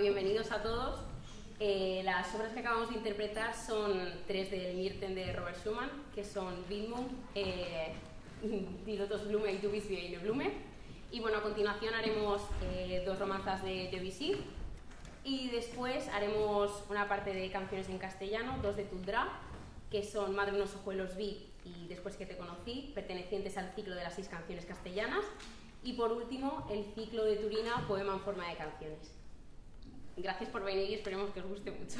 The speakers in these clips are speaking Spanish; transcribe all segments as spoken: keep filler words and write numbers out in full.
Bienvenidos a todos. Eh, las obras que acabamos de interpretar son tres del Myrthen de Robert Schumann, que son Widmung, eh, Dilotos Blume y Du bist wie eine Blume. Y bueno, a continuación haremos eh, dos romanzas de Debussy y después haremos una parte de canciones en castellano, dos de Toldrà, que son Madre unos ojuelos vi y Después que te conocí, pertenecientes al ciclo de las seis canciones castellanas. Y por último, el ciclo de Turina, Poema en forma de canciones. Gracias por venir y esperemos que os guste mucho.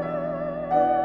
Thank you.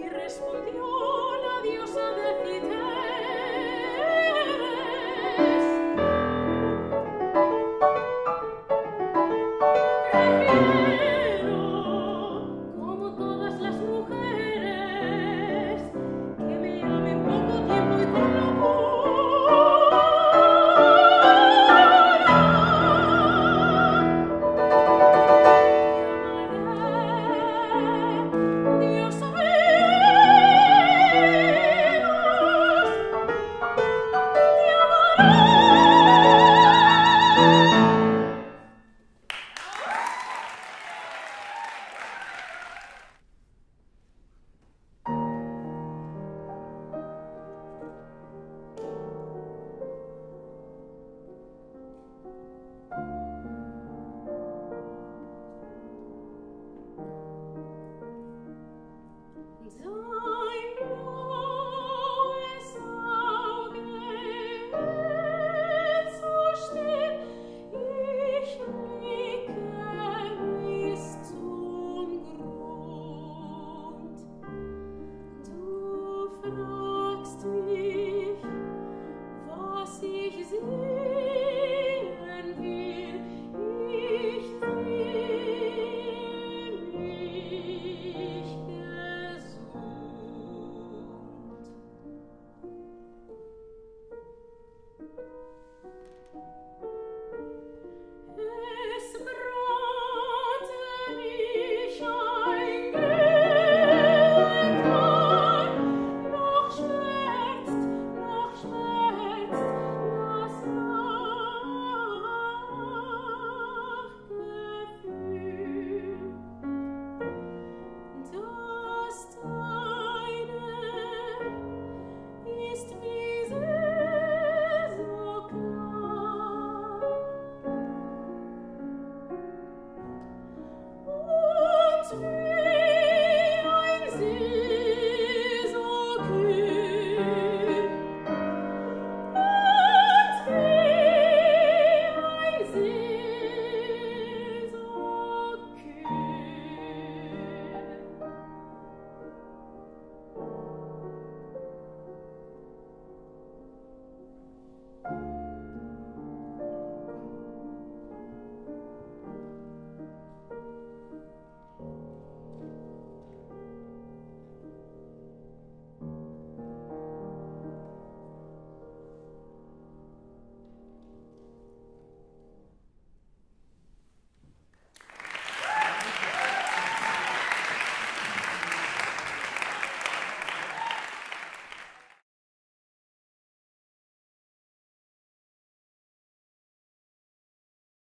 So